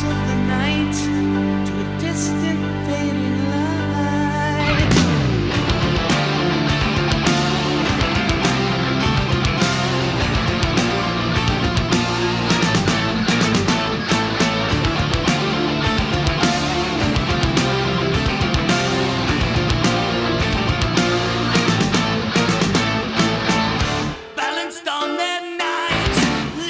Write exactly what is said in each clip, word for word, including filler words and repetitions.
darkness of the night to a distant fading light. Balanced on their night,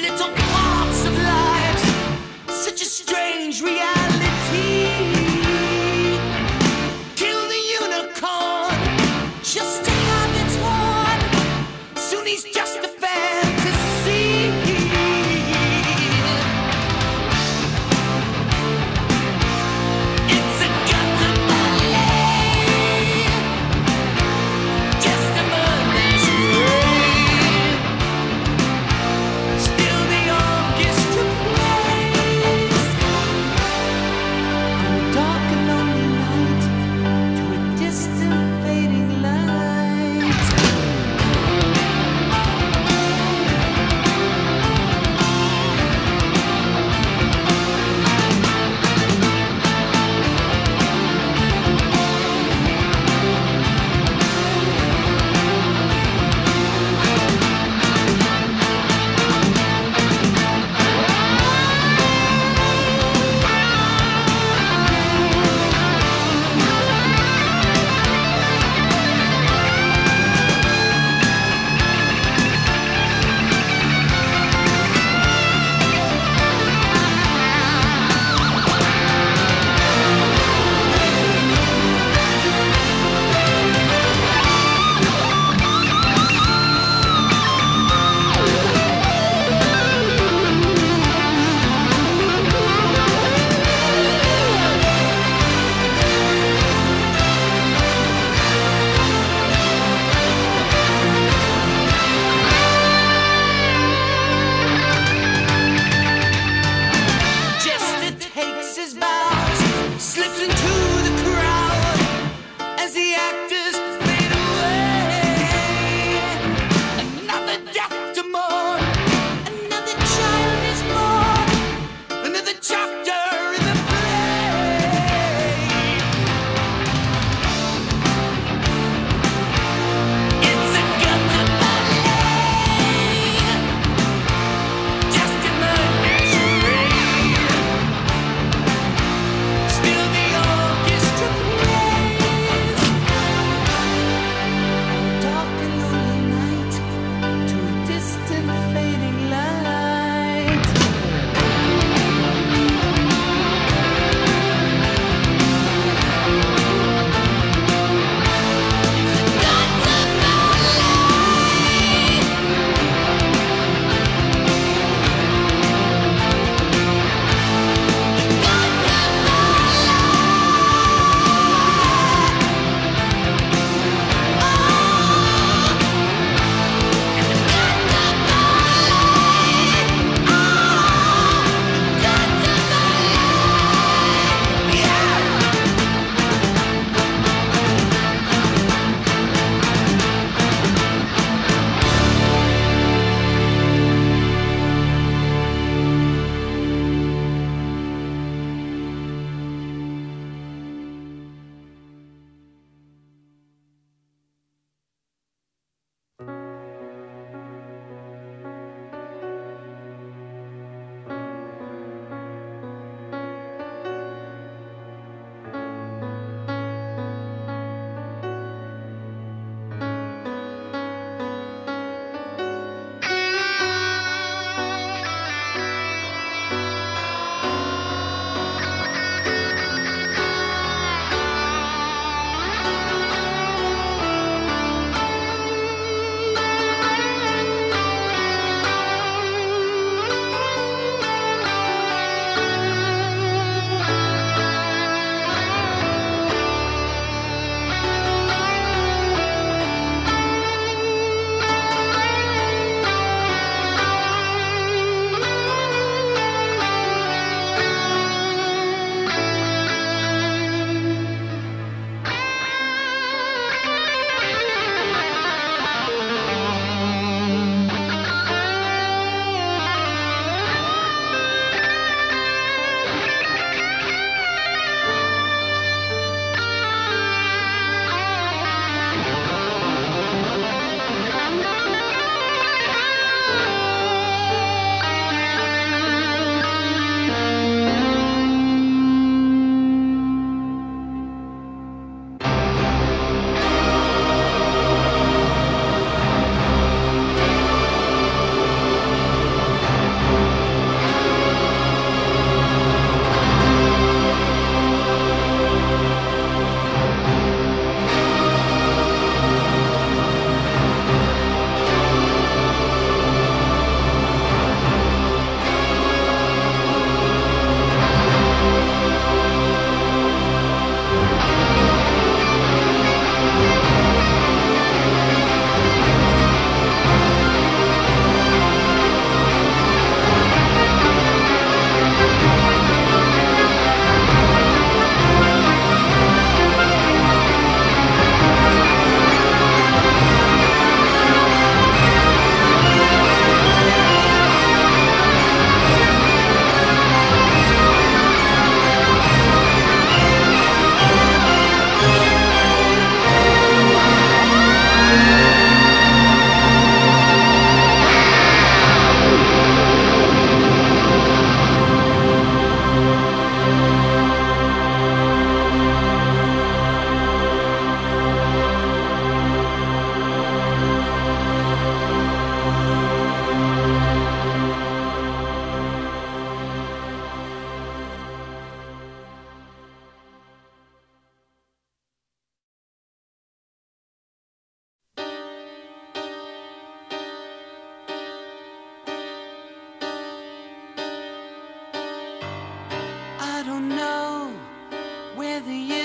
little parts of lives, such a strange reality.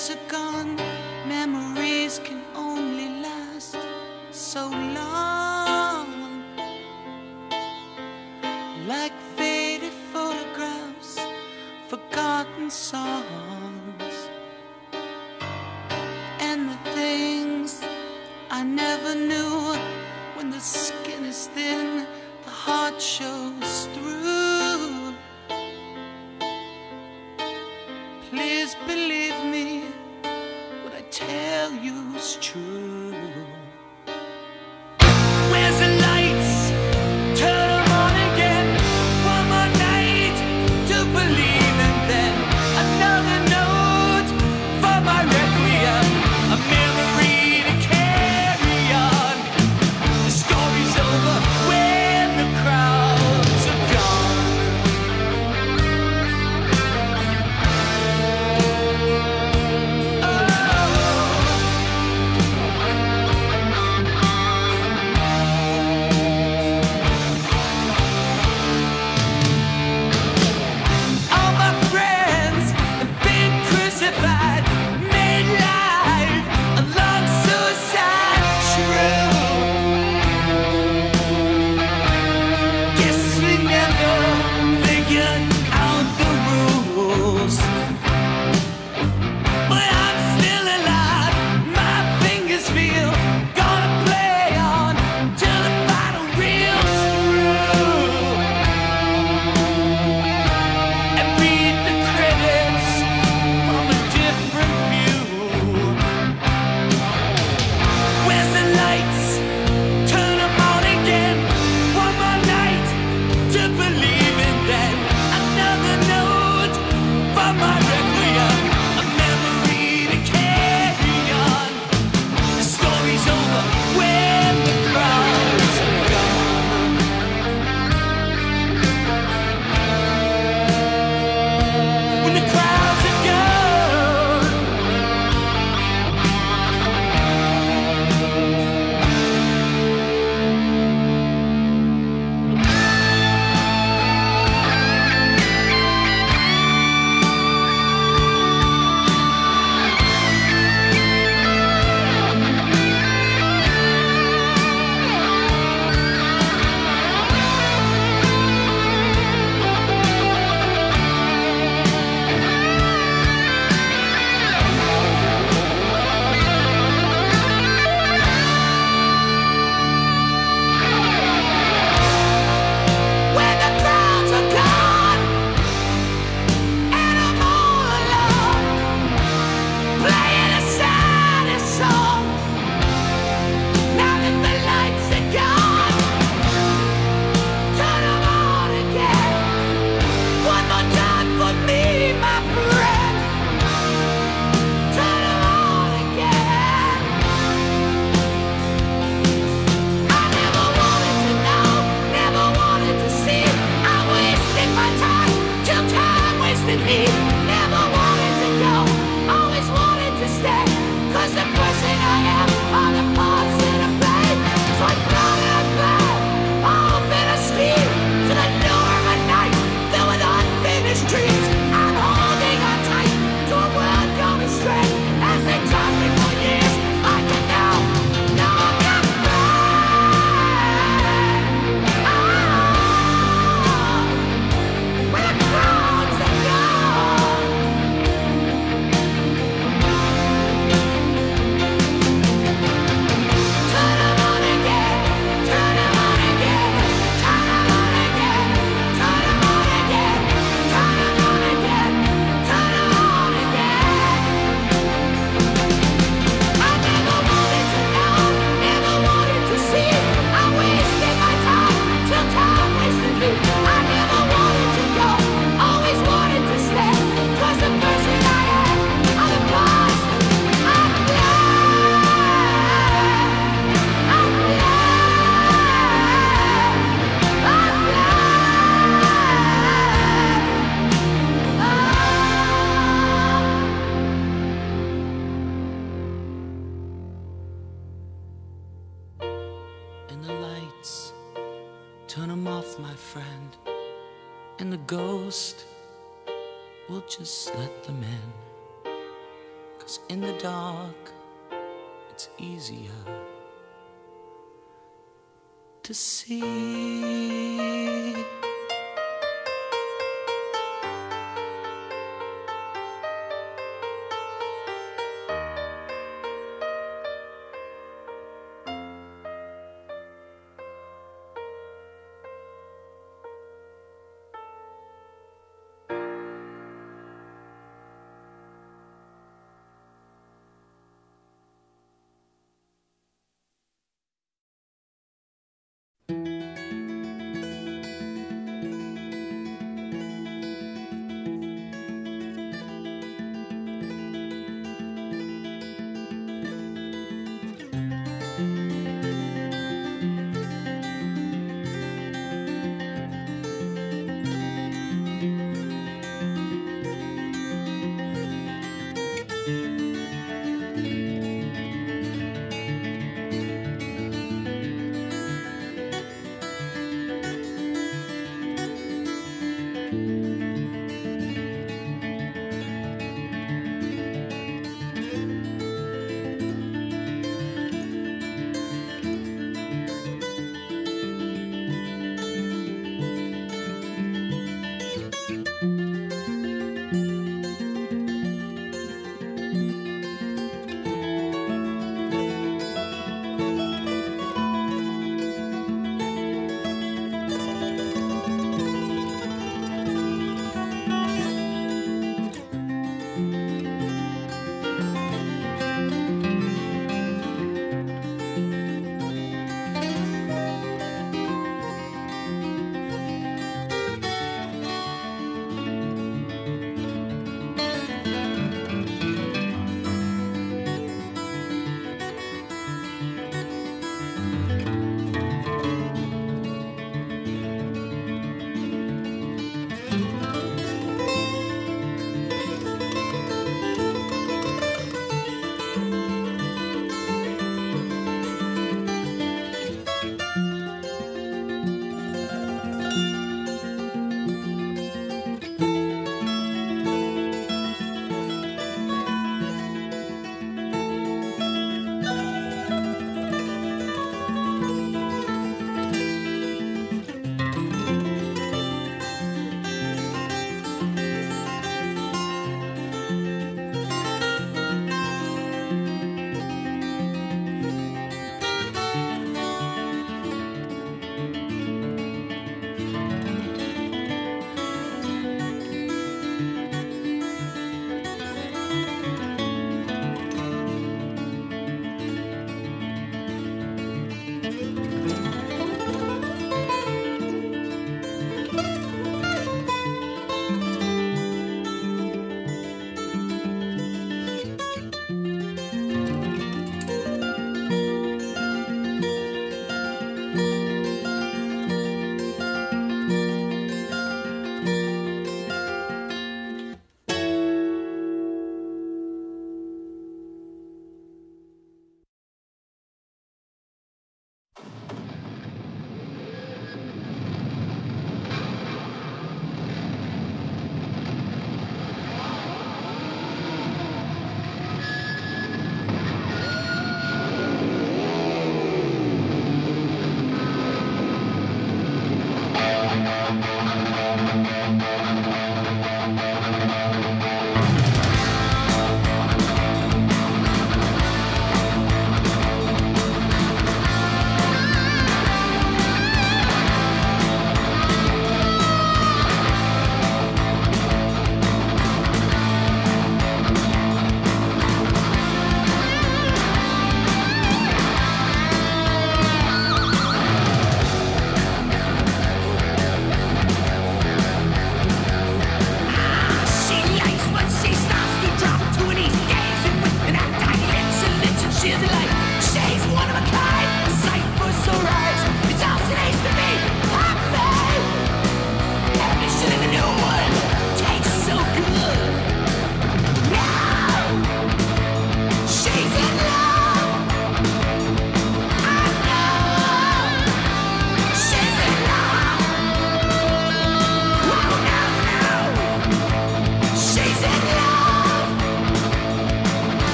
years are gone, memories can only last so long. Like faded photographs, forgotten songs, and the things I never knew. When the skin is thin, the heart shows through. Please believe me, what I tell you is true. Where's the lights? Turn them on again. One more night to believe, and then another note for my requiem, a memory to carry on. The story's over when the crowds are gone. Turn them off, my friend, and the ghost will just let them in. 'Cause in the dark it's easier to see.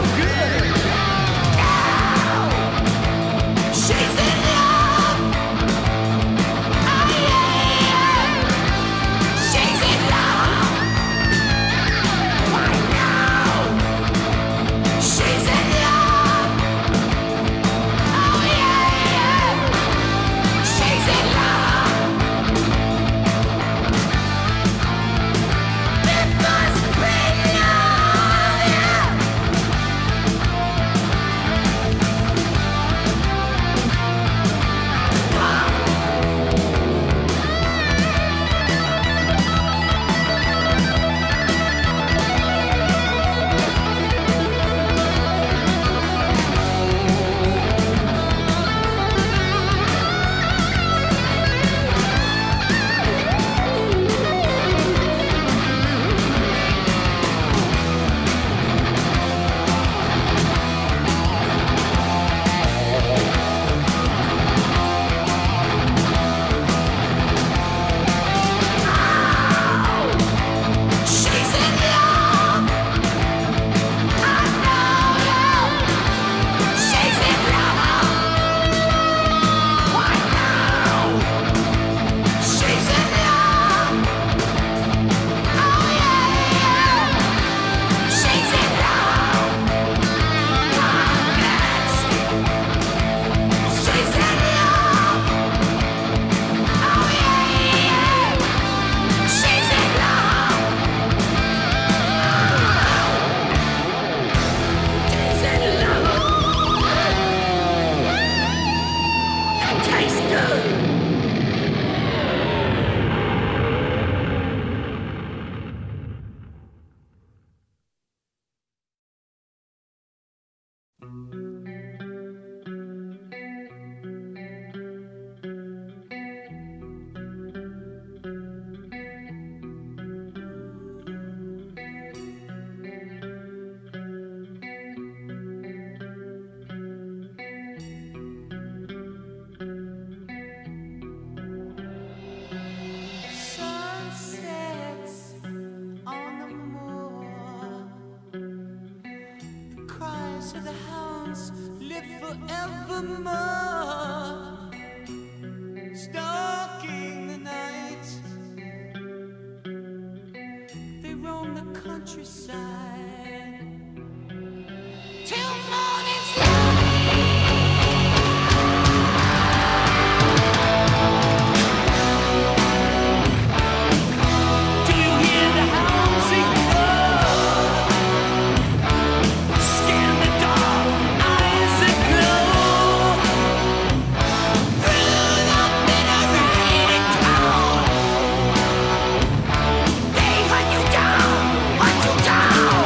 Down, one, two, down.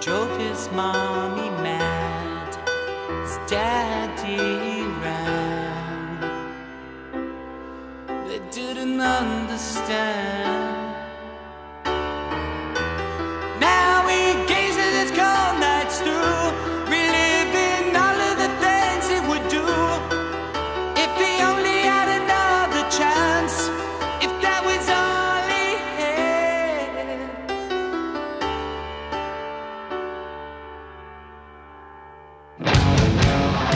Drove his mommy mad, his daddy understand. Now we gaze at its cold nights through, reliving all of the things it would do. If he only had another chance, if that was all he had. Oh,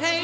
I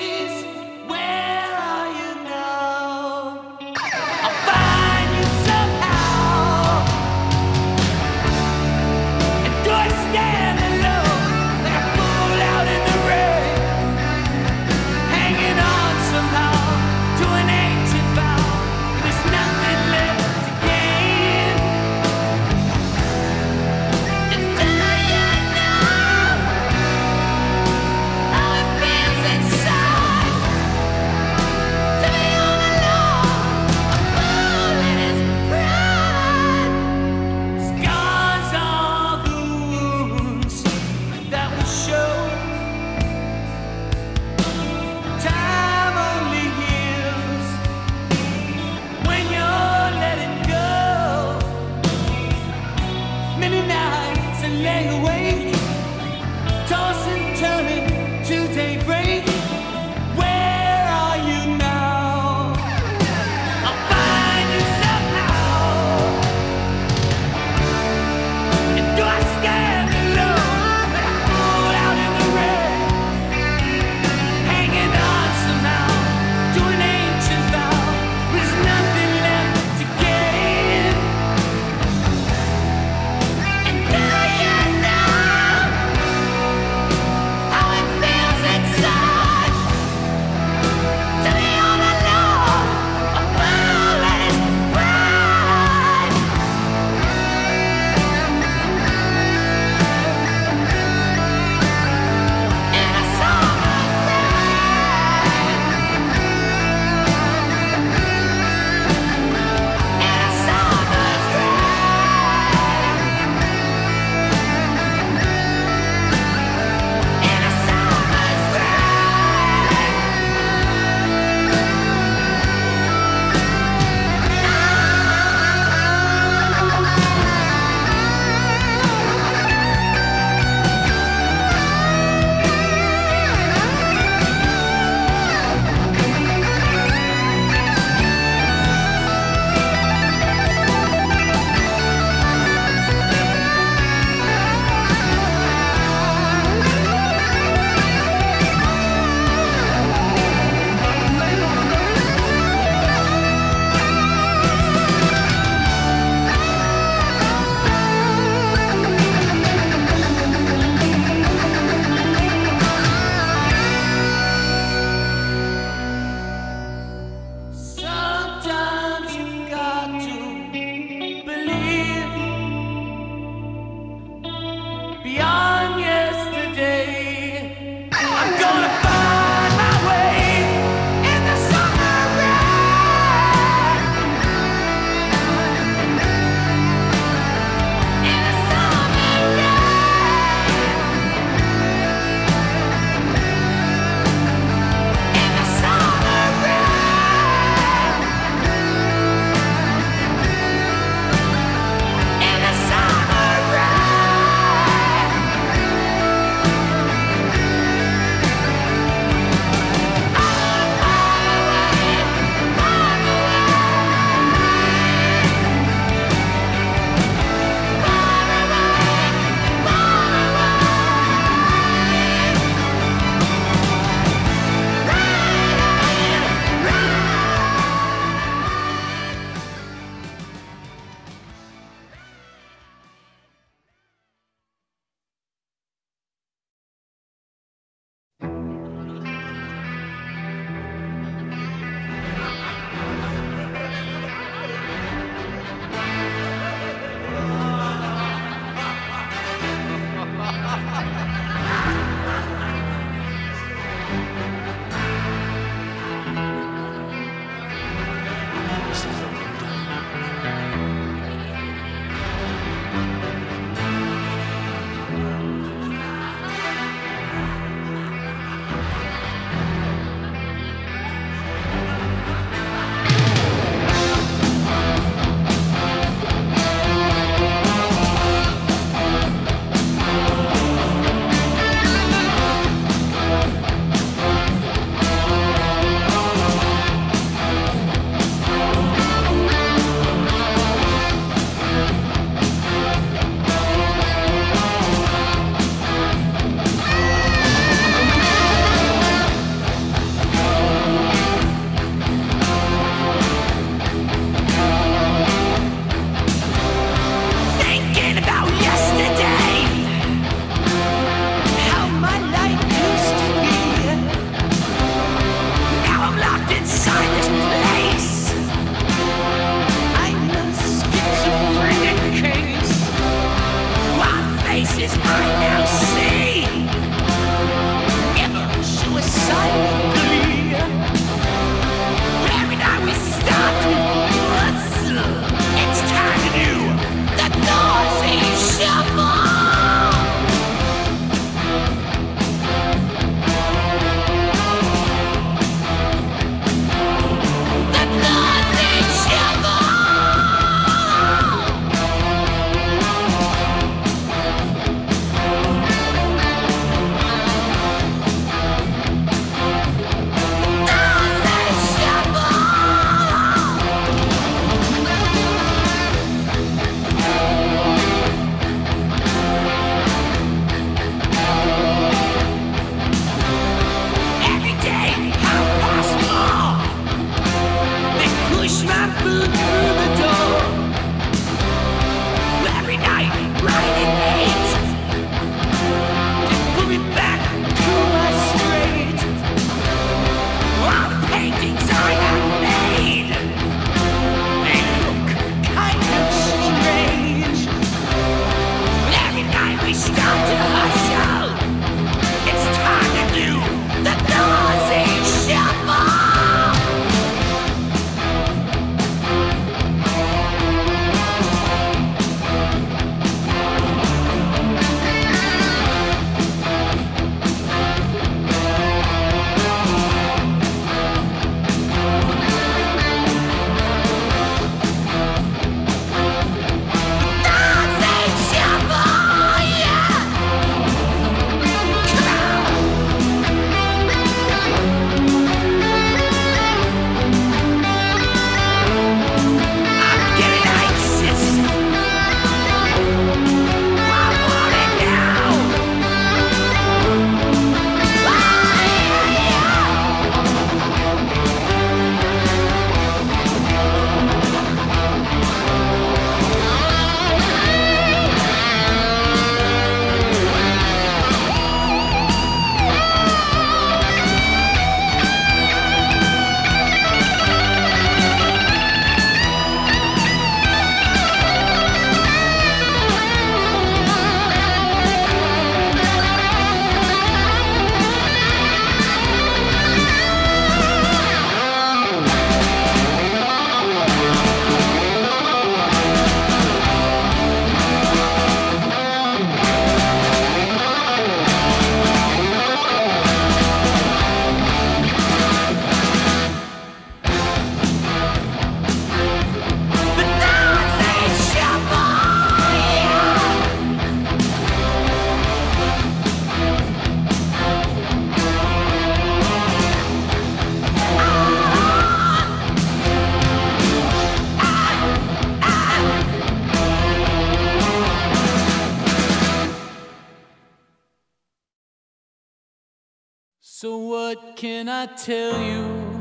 So what can I tell you?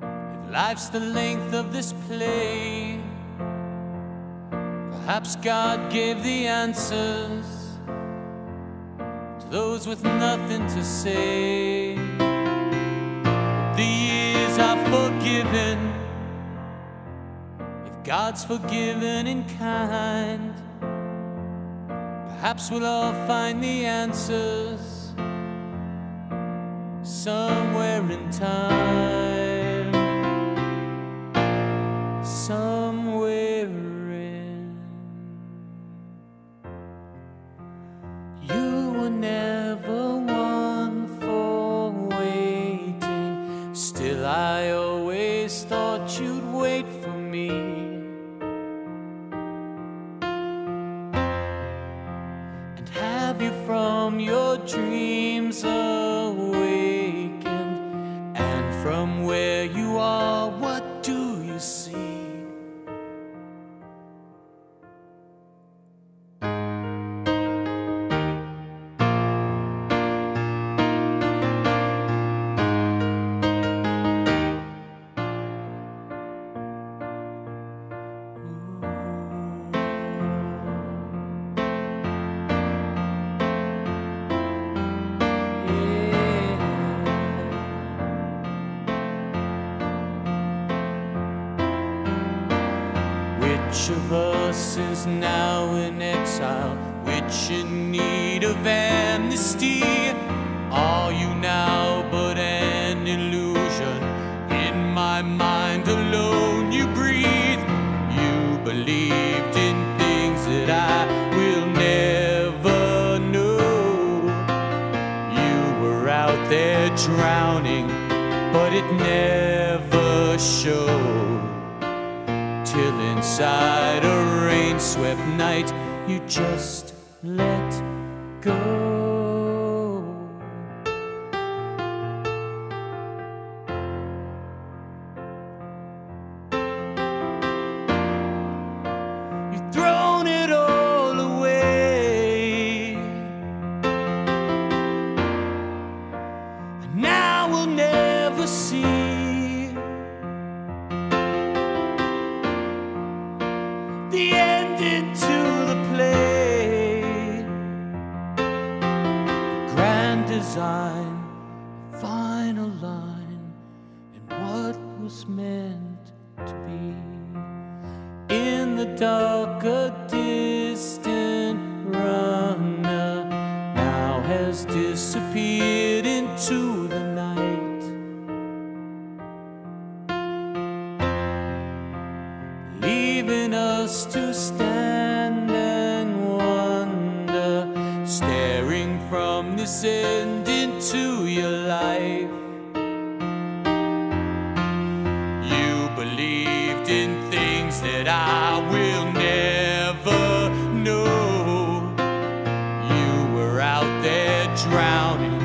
If life's the length of this play, perhaps God gave the answers to those with nothing to say. The years are forgiven if God's forgiven in kind. Perhaps we'll all find the answers somewhere in time, somewhere in. You were never one for waiting, still I always thought you'd wait for me. And have you from your dreams away? From where you are, what do you see? Which of us is now in exile? which in need of amnesty. Are you now but an illusion? In my mind alone you breathe. You believed in things that I will never know. You were out there drowning, but it never showed. Till inside a rain-swept night, you just let go. You've thrown it all away, and now we'll never see. The end into the play, the grand design, the final line, and what was meant to be. In the dark, a distant runner now has disappeared into the night. Leaving us to stand and wonder, staring from this end into your life. You believed in things that I will never know. You were out there drowning,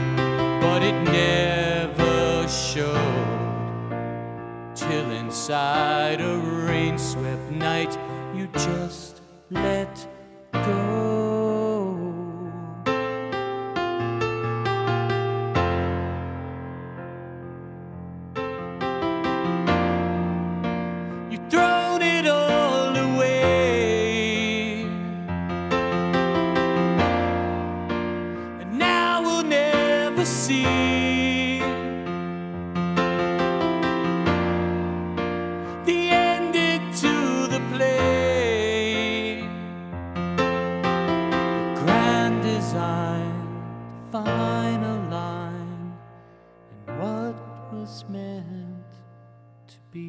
but it never showed. Till inside a rain-swept night, you just let go. You've thrown it all away, and now we'll never see. Final line, and what was meant to be.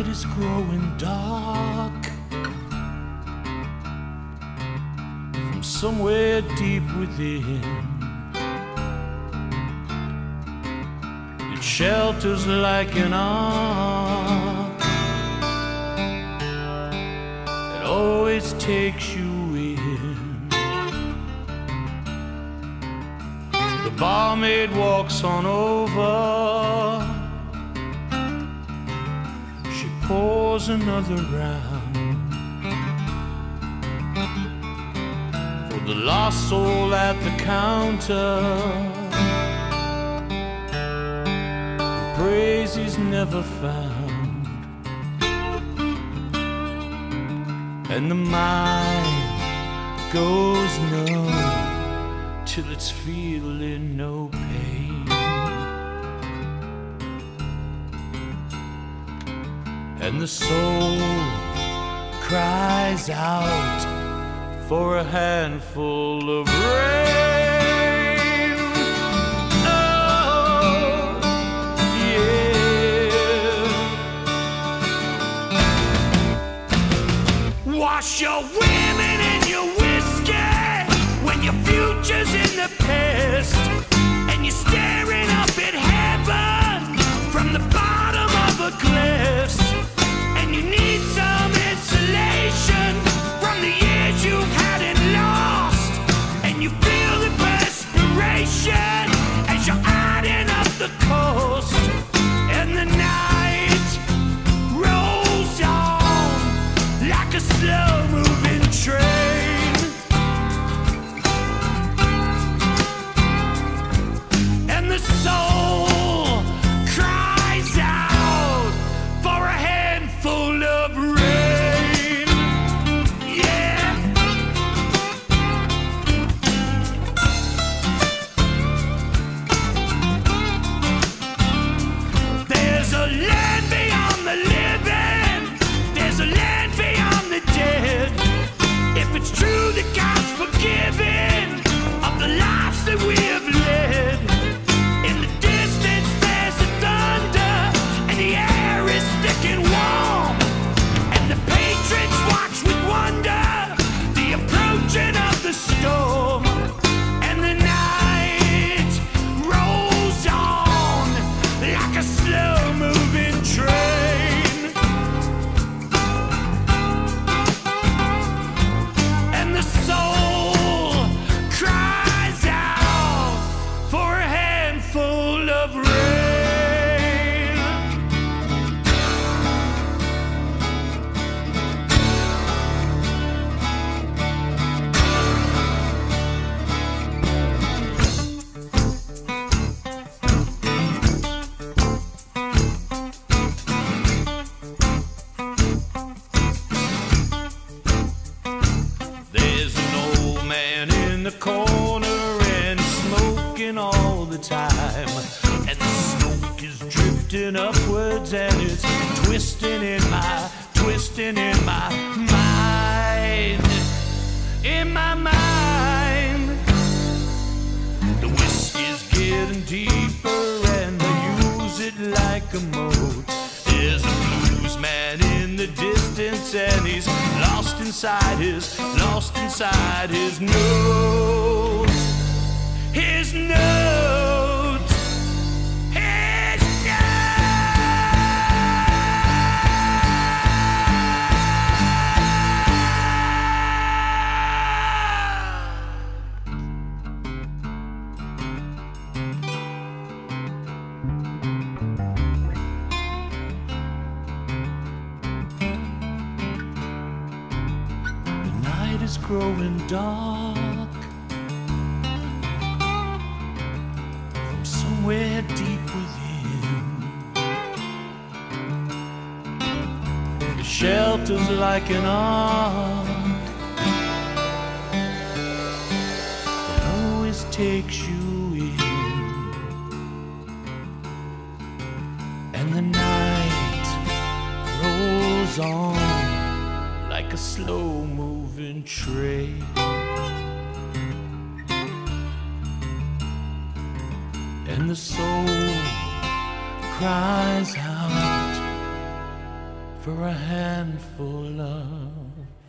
It is growing dark. From somewhere deep within, it shelters like an ark that always takes you in. The barmaid walks on over, pours another round for the lost soul at the counter who praise is never found. And the mind goes numb till it's feeling no pain. And the soul cries out for a handful of rain. Oh, yeah. Wash your women and your whiskey when your future's in the past, and you're staring up at heaven from the bottom of a cliff. You need some insulation from the years you've had and lost, and you feel the perspiration as you're ironing up the coast. And the night rolls on like a slow-moving a corner and smoking all the time. And the smoke is drifting upwards and it's twisting in my, twisting in my mind. In my mind. The whiskey's getting deeper and I use it like a moat. There's a blues man in the distance and he's lost inside his, lost inside his note, his note, his note. It's growing dark. From somewhere deep within, the shelter's like an ark that always takes you in. And the night rolls on like a slow-moving train. And the soul cries out for a handful of